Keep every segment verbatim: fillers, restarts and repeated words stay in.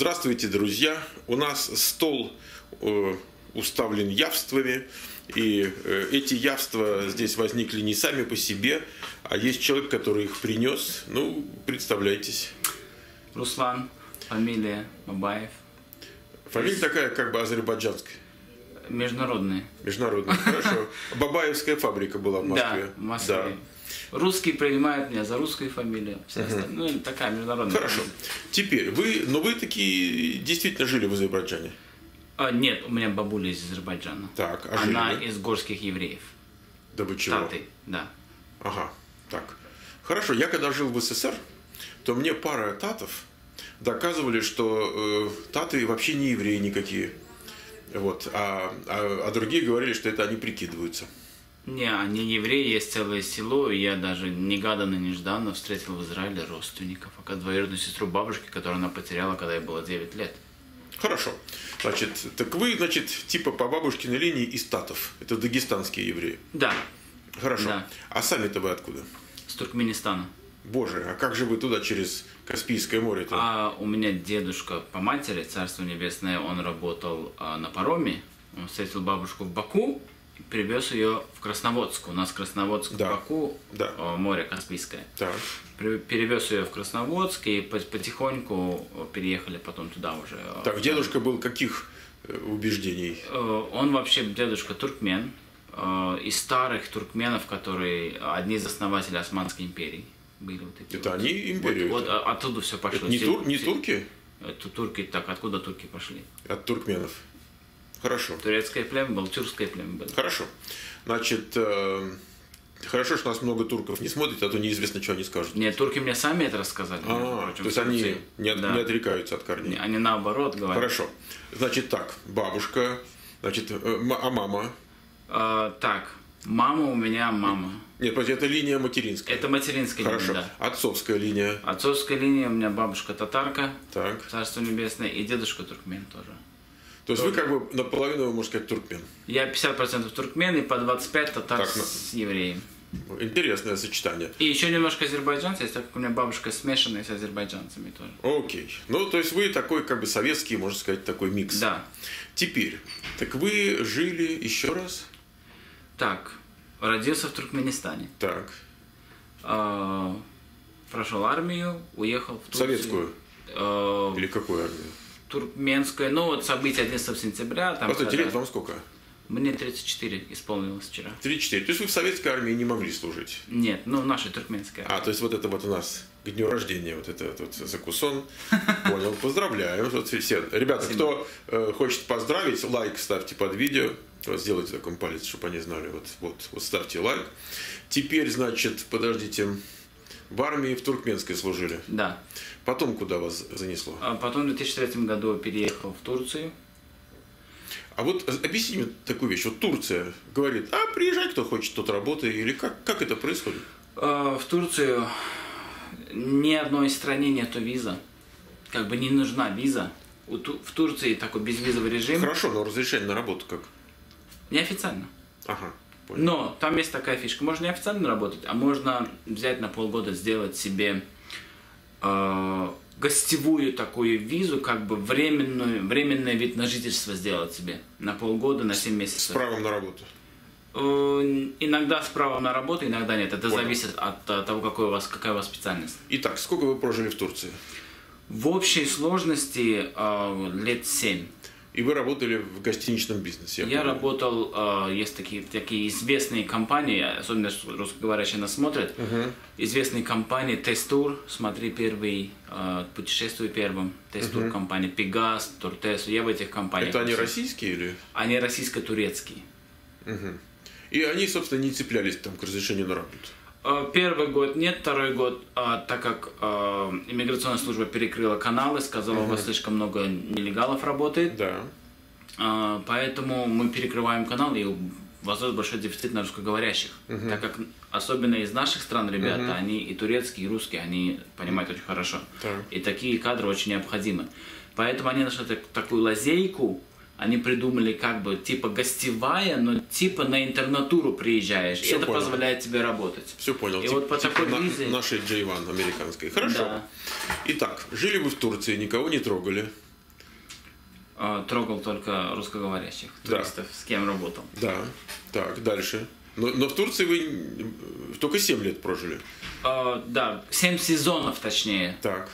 Здравствуйте, друзья! У нас стол э, уставлен явствами, и э, эти явства здесь возникли не сами по себе, а есть человек, который их принес. Ну, представляйтесь. Руслан, фамилия Бабаев. Фамилия Рус... такая, как бы азербайджанская. Международная. Международная, хорошо. Бабаевская фабрика была в Москве. Да, в Москве. Да. Русские принимают меня за русскую фамилию. Uh-huh. Ну, такая международная. Хорошо. Фамилия. Теперь, вы, но вы такие действительно жили в Азербайджане? А, нет, у меня бабуля из Азербайджана. Так, а она жили, да? Из горских евреев. Да вы чего? Штаты, да. Ага, так. Хорошо, я когда жил в СССР, то мне пара татов доказывали, что э, таты вообще не евреи никакие. Вот, а, а, а другие говорили, что это они прикидываются. Не, они евреи, есть целое село, и я даже негаданно-нежданно встретил в Израиле родственников, а двоюродную сестру бабушки, которую она потеряла, когда ей было девять лет. Хорошо. Значит, так вы, значит, типа по бабушкиной линии из татов. Это дагестанские евреи. Да. Хорошо. Да. А сами-то вы откуда? С Туркменистана. Боже, а как же вы туда через Каспийское море-то? А у меня дедушка по матери, царство небесное, он работал а, на пароме, он встретил бабушку в Баку, привез ее в Красноводск. У нас Красноводск, да. Баку, да. О, море Каспийское. Да. Перевез ее в Красноводск и потихоньку переехали потом туда уже. Так, дедушка был каких убеждений? Он вообще дедушка туркмен, из старых туркменов, которые одни из основателей Османской империи были. Вот эти это вот. Они империю? Вот, вот оттуда все пошло. Это не, тур, не турки? Это турки, так, откуда турки пошли? От туркменов. Хорошо. Турецкое племя было, тюркское племя было. Хорошо. Значит, э, хорошо, что у нас много турков не смотрят, а то неизвестно, что они скажут. Нет, турки мне сами это рассказали. А, то есть они не, от, да. не отрекаются от корней. Они наоборот говорят. Хорошо. Значит так, бабушка, значит, э, а мама? Э, так, мама у меня мама. Нет, это линия материнская. Это материнская линия, хорошо. Да. Отцовская линия. Отцовская линия, у меня бабушка татарка, так. Царство небесное, и дедушка туркмен тоже. То есть вы как бы наполовину, можно сказать, туркмен? Я пятьдесят процентов туркмен и по двадцать пять процентов татар так, с евреем. Интересное сочетание. И еще немножко азербайджанцы, так как у меня бабушка смешанная с азербайджанцами тоже. Окей. Ну, то есть вы такой как бы советский, можно сказать, такой микс. Да. Теперь, так вы жили еще раз? Так, родился в Туркменистане. Так. Э-э- прошел армию, уехал в Турцию. Советскую? Э-э- Или какую армию? Туркменская, ну вот события одиннадцатого сентября. Там, постойте, лет вам сколько? Мне тридцать четыре исполнилось вчера. тридцать четыре. То есть вы в советской армии не могли служить? Нет, ну в нашей туркменской армии. А, то есть вот это вот у нас к дню рождения, вот это вот закусон. Понял, поздравляю. Ребята, кто хочет поздравить, лайк ставьте под видео. Сделайте такой палец, чтобы они знали. Вот ставьте лайк. Теперь, значит, подождите. В армии в туркменской служили? Да. Потом куда вас занесло? А потом в две тысячи третьем году переехал в Турцию. А вот объясни мне такую вещь. Вот Турция говорит, а приезжай, кто хочет, тот работает. Или как, как это происходит? А, в Турцию ни одной стране нету виза. Как бы не нужна виза. В Турции такой безвизовый режим. Хорошо, но разрешение на работу как? Неофициально. Ага. Но там есть такая фишка, можно неофициально работать, а можно взять на полгода, сделать себе э, гостевую такую визу, как бы временную, временный вид на жительство сделать себе на полгода, на семь месяцев. С правом на работу? Э, иногда с правом на работу, иногда нет. Это Понял. Зависит от, от того, какой у вас, какая у вас специальность. Итак, сколько вы прожили в Турции? В общей сложности э, лет семь. И вы работали в гостиничном бизнесе? Я, я работал, э, есть такие, такие известные компании, особенно русскоговорящие нас смотрят, uh-huh. известные компании Тез Тур, смотри первый, э, путешествуй первым, Тез Тур uh-huh. компания, Пегас, Туртесу, я в этих компаниях. Это они российские или? Они российско-турецкие. Uh-huh. И они, собственно, не цеплялись там к разрешению на работу? Первый год нет, второй год, а, так как а, иммиграционная служба перекрыла каналы, сказала, у вас слишком много нелегалов работает, да. а, поэтому мы перекрываем канал и возрос большой дефицит на русскоговорящих, угу. так как особенно из наших стран ребята, угу. они и турецкие, и русские, они понимают очень хорошо, да. и такие кадры очень необходимы, поэтому они нашли так, такую лазейку. Они придумали как бы типа гостевая, но типа на интернатуру приезжаешь. Все и это понял. Позволяет тебе работать. Все понял. И тип, вот по типа такой на, визе... Нашей джей один американской. Хорошо. Да. Итак, жили вы в Турции, никого не трогали. трогал только русскоговорящих туристов, да. С кем работал. Да, так, дальше. Но, но в Турции вы только семь лет прожили. Э, да, семь сезонов точнее. Так.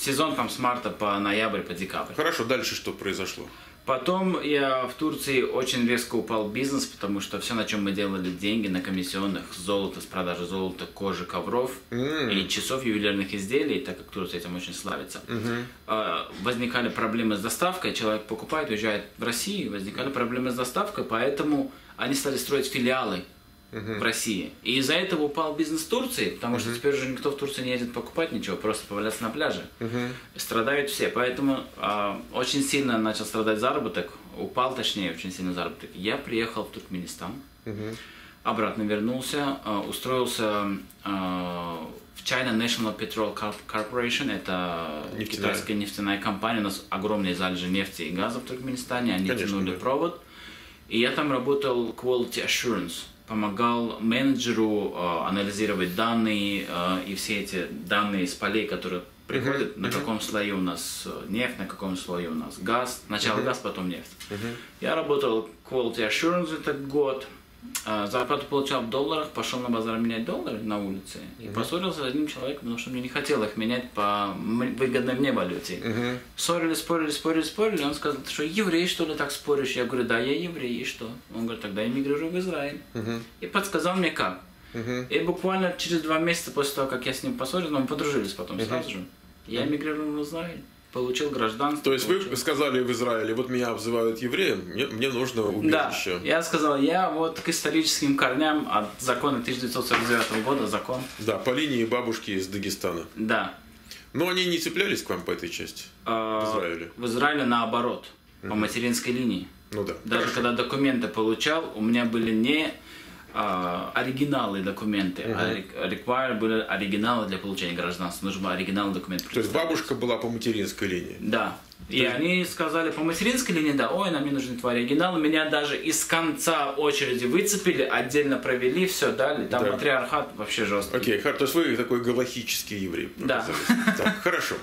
Сезон там с марта по ноябрь, по декабрь. Хорошо, дальше что произошло? Потом я в Турции очень резко упал бизнес, потому что все, на чем мы делали деньги, на комиссионных, золото, с продажи золота, кожи, ковров mm. и часов, ювелирных изделий, так как Турция этим очень славится. Mm-hmm. Возникали проблемы с доставкой, человек покупает, уезжает в Россию, возникали проблемы с доставкой, поэтому они стали строить филиалы mm-hmm. в России. И из-за этого упал бизнес Турции, потому mm-hmm. что теперь уже никто в Турцию не едет покупать ничего, просто поваляться на пляже. Mm-hmm. Страдают все, поэтому э, очень сильно начал страдать заработок, упал точнее очень сильно заработок. Я приехал в Туркменистан, mm-hmm. обратно вернулся, э, устроился э, в China National Petrol Corporation, это нефтяная. Китайская нефтяная компания, у нас огромные залежи нефти и газа в Туркменистане, они Конечно, тянули да. провод. И я там работал Quality Assurance, помогал менеджеру э, анализировать данные э, и все эти данные с полей, которые приходят, uh-huh. на каком uh-huh. слое у нас нефть, на каком слое у нас газ, сначала uh-huh. газ, потом нефть. Uh-huh. Я работал Quality Assurance этот год, э, зарплату получал в долларах, пошел на базар менять доллары на улице uh-huh. и поссорился с одним человеком, потому что мне не хотелось их менять по выгодной мне валюте. Uh-huh. Ссорили, спорили, спорили, спорили, он сказал, ты что, еврей что ли так споришь? Я говорю, да, я еврей, и что? Он говорит, тогда я мигрирую в Израиль. Uh-huh. И подсказал мне как. Uh-huh. И буквально через два месяца после того, как я с ним поссорился, мы подружились потом uh-huh. сразу же, я эмигрировал в Израиль, получил гражданство. То есть получил. Вы сказали в Израиле, вот меня обзывают евреем, мне, мне нужно убежище. Да, я сказал, я вот к историческим корням от закона тысяча девятьсот сорок девятого года, закон. Да, по линии бабушки из Дагестана. Да. Но они не цеплялись к вам по этой части в Израиле? В Израиле наоборот, uh-huh. по материнской линии. Ну да. Даже Хорошо. Когда документы получал, у меня были не... А, оригиналы документы, uh-huh. а require были оригиналы для получения гражданства, нужен был оригинал документ. То есть бабушка была по материнской линии? Да. То и есть... они сказали по материнской линии, да, ой, нам не нужны твои оригиналы, меня даже из конца очереди выцепили, отдельно провели, все дали, там да. матриархат вообще жесткий. Окей, okay. То есть вы такой галахический еврей. Да. Так, хорошо.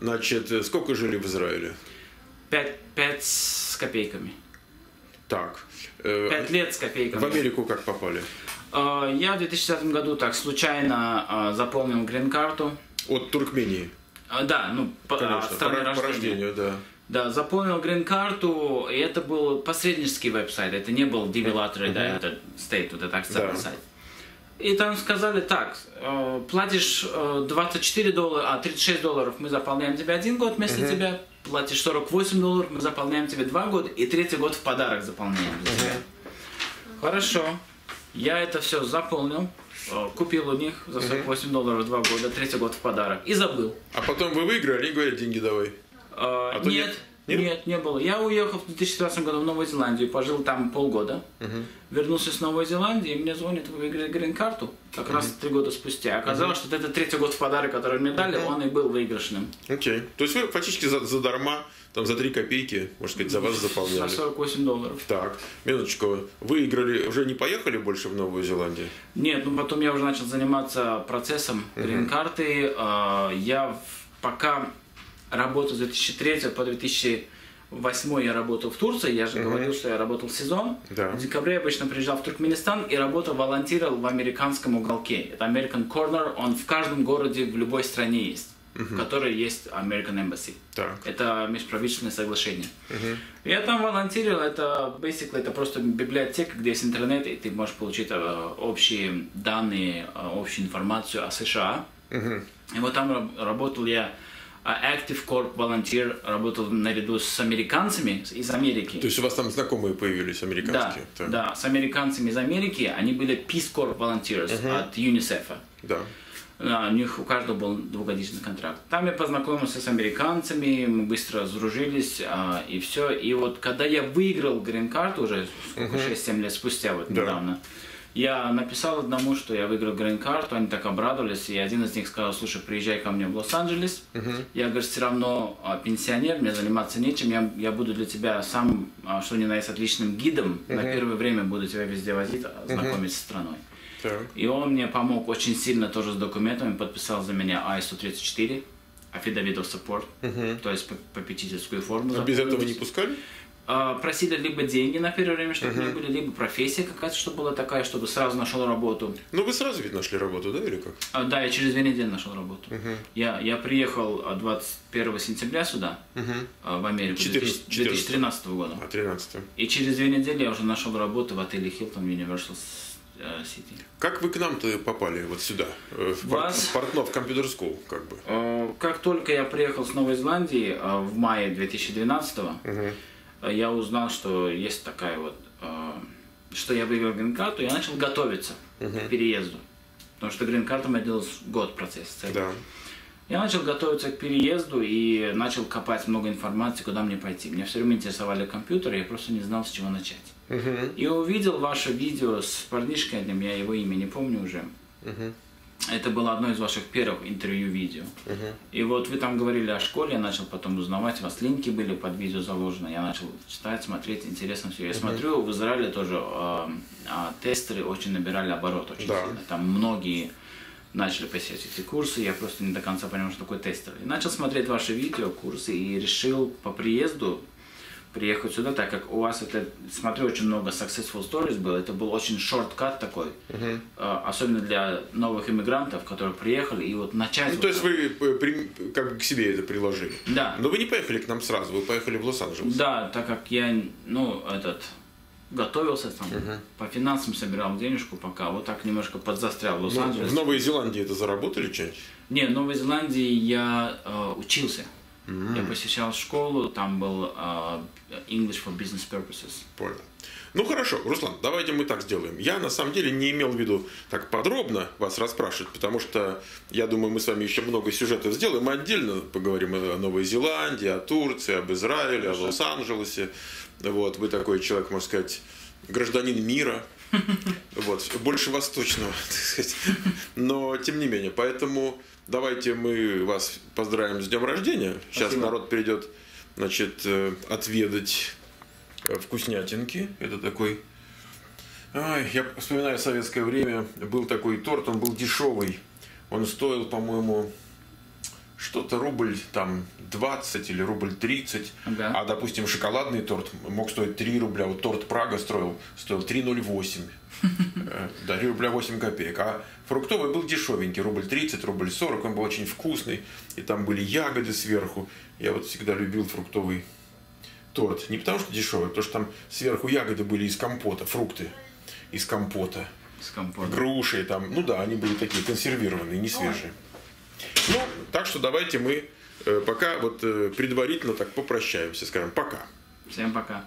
Значит, сколько жили в Израиле? Пять, пять с копейками. Так. Пять лет с копейками. В Америку как попали? Я в две тысячи десятом году так случайно заполнил Green Card. От Туркмении? Да, ну, Конечно, от страны по, рождения. По рождению, да. Да, заполнил Green Card, и это был посреднический веб-сайт, это не был девелатор, mm-hmm. да, это State, это так да. сайт. И там сказали так, платишь двадцать четыре доллара, а тридцать шесть долларов мы заполняем тебе один год вместо mm-hmm. тебя. Платишь сорок восемь долларов, мы заполняем тебе два года, и третий год в подарок заполняем для тебя. Uh-huh. Хорошо, я это все заполнил, купил у них за сорок восемь долларов два года, третий год в подарок, и забыл. А потом вы выиграли, и говорят, деньги давай. А, а нет, нет, нет, не было. Я уехал в две тысячи тринадцатом году в Новую Зеландию, пожил там полгода, uh-huh. вернулся с Новой Зеландии, и мне звонит, выиграли грин-карту, как uh-huh. раз три года спустя. Оказалось, uh-huh. что это третий год в подарок, который мне дали, uh-huh. он и был выигрышным. Окей. Okay. То есть вы фактически за, за дарма, там за три копейки, можно сказать, за вас заполняли. За сорок восемь долларов. Так, минуточку, выиграли, уже не поехали больше в Новую Зеландию? Нет, ну потом я уже начал заниматься процессом uh-huh. грин-карты. Я пока работал с две тысячи третьего по две тысячи восьмой я работал в Турции, я же mm-hmm. говорил, что я работал сезон. Да. В декабре я обычно приезжал в Туркменистан и работал, волонтерил в американском уголке. Это American Corner, он в каждом городе, в любой стране есть, mm-hmm. в которой есть American Embassy. Так. Это межправительственное соглашение. Mm-hmm. Я там волонтерил, это, basically, это просто библиотека, где есть интернет, и ты можешь получить э, общие данные, э, общую информацию о США. Mm-hmm. И вот там работал я Active Corp Volunteer, работал наряду с американцами из Америки. То есть у вас там знакомые появились американские? Да, да. да с американцами из Америки, они были Peace Corp Volunteers uh-huh. от юнисеф. Да. У них у каждого был двухгодичный контракт. Там я познакомился с американцами, мы быстро сдружились и все. И вот когда я выиграл грин-карту уже uh-huh. шесть-семь лет спустя, вот да. недавно, я написал одному, что я выиграл грин-карту, они так обрадовались, и один из них сказал, слушай, приезжай ко мне в Лос Анджелес, uh-huh. я, говорю, все равно пенсионер, мне заниматься нечем, я, я буду для тебя сам, что ни на есть, отличным гидом, uh-huh. на первое время буду тебя везде возить, знакомить uh-huh. с страной. Так. И он мне помог очень сильно тоже с документами, подписал за меня ай сто тридцать четыре, affidavit of support, uh-huh. то есть попечительскую форму. А без этого не пускали? Просили либо деньги на первое время, чтобы uh-huh. они были, либо профессия какая-то, чтобы была такая, чтобы сразу нашел работу. Ну вы сразу ведь нашли работу, да, или как? А, да, я через две недели нашел работу. Uh-huh. Я, я приехал двадцать первого сентября сюда, uh-huh. в Америку, четырнадцатого, две тысячи тринадцатого года. А, тринадцатого. И через две недели я уже нашел работу в отеле Hilton Universal City. Как вы к нам-то попали вот сюда, в Вас... Портнов Computer School, как бы? Как только я приехал с Новой Зеландии в мае две тысячи двенадцатого, uh-huh. я узнал, что есть такая вот, э, что я выиграл грин-карту, я начал готовиться uh-huh. к переезду. Потому что грин-картом я делал год процесс. Да. Я начал готовиться к переезду и начал копать много информации, куда мне пойти. Меня все время интересовали компьютеры, я просто не знал, с чего начать. Uh-huh. И увидел ваше видео с парнишкой одним, я его имя не помню уже. Uh-huh. Это было одно из ваших первых интервью-видео. Uh-huh. И вот вы там говорили о школе, я начал потом узнавать, у вас линки были под видео заложены, я начал читать, смотреть, интересно все. Я uh-huh. смотрю, в Израиле тоже э, э, тестеры очень набирали оборот очень да. сильно. Там многие начали посещать эти курсы, я просто не до конца понимал, что такое тестер. И начал смотреть ваши видео, курсы, и решил по приезду приехать сюда, так как у вас, это, смотрю, очень много successful stories было, это был очень шорткат такой, uh-huh. особенно для новых иммигрантов, которые приехали, и вот начать... Ну, вот то есть так. Вы как бы к себе это приложили? Да. Но вы не поехали к нам сразу, вы поехали в Лос-Анджелес. Да, так как я, ну, этот, готовился там, uh-huh. по финансам собирал денежку пока, вот так немножко подзастрял в Лос-Анджелес. В Новой Зеландии это заработали что-нибудь? Не, в Новой Зеландии я э, учился. Mm-hmm. Я посещал школу, там был uh, English for Business Purposes. Понял. Ну хорошо, Руслан, давайте мы так сделаем. Я на самом деле не имел в виду так подробно вас расспрашивать, потому что, я думаю, мы с вами еще много сюжетов сделаем. Мы отдельно поговорим о Новой Зеландии, о Турции, об Израиле, хорошо. О Лос-Анджелесе. Вот, вы такой человек, можно сказать, гражданин мира. Вот, больше восточного, так сказать. Но, тем не менее, поэтому давайте мы вас поздравим с днем рождения. Сейчас спасибо. Народ придет, значит, отведать вкуснятинки. Это такой... Ай, я вспоминаю советское время. Был такой торт, он был дешевый. Он стоил, по-моему, что-то рубль там двадцать или рубль тридцать. Ага. А, допустим, шоколадный торт мог стоить три рубля. Вот торт Прага стоил, стоил три ноль восемь. Да, три рубля восемь копеек. А фруктовый был дешевенький, рубль тридцать, рубль сорок. Он был очень вкусный. И там были ягоды сверху. Я вот всегда любил фруктовый торт. Не потому что дешевый, а потому что там сверху ягоды были из компота, фрукты из компота. Из компота. Груши там. Ну да, они были такие консервированные, не свежие. Ну, так что давайте мы пока вот предварительно так попрощаемся, скажем пока. Всем пока.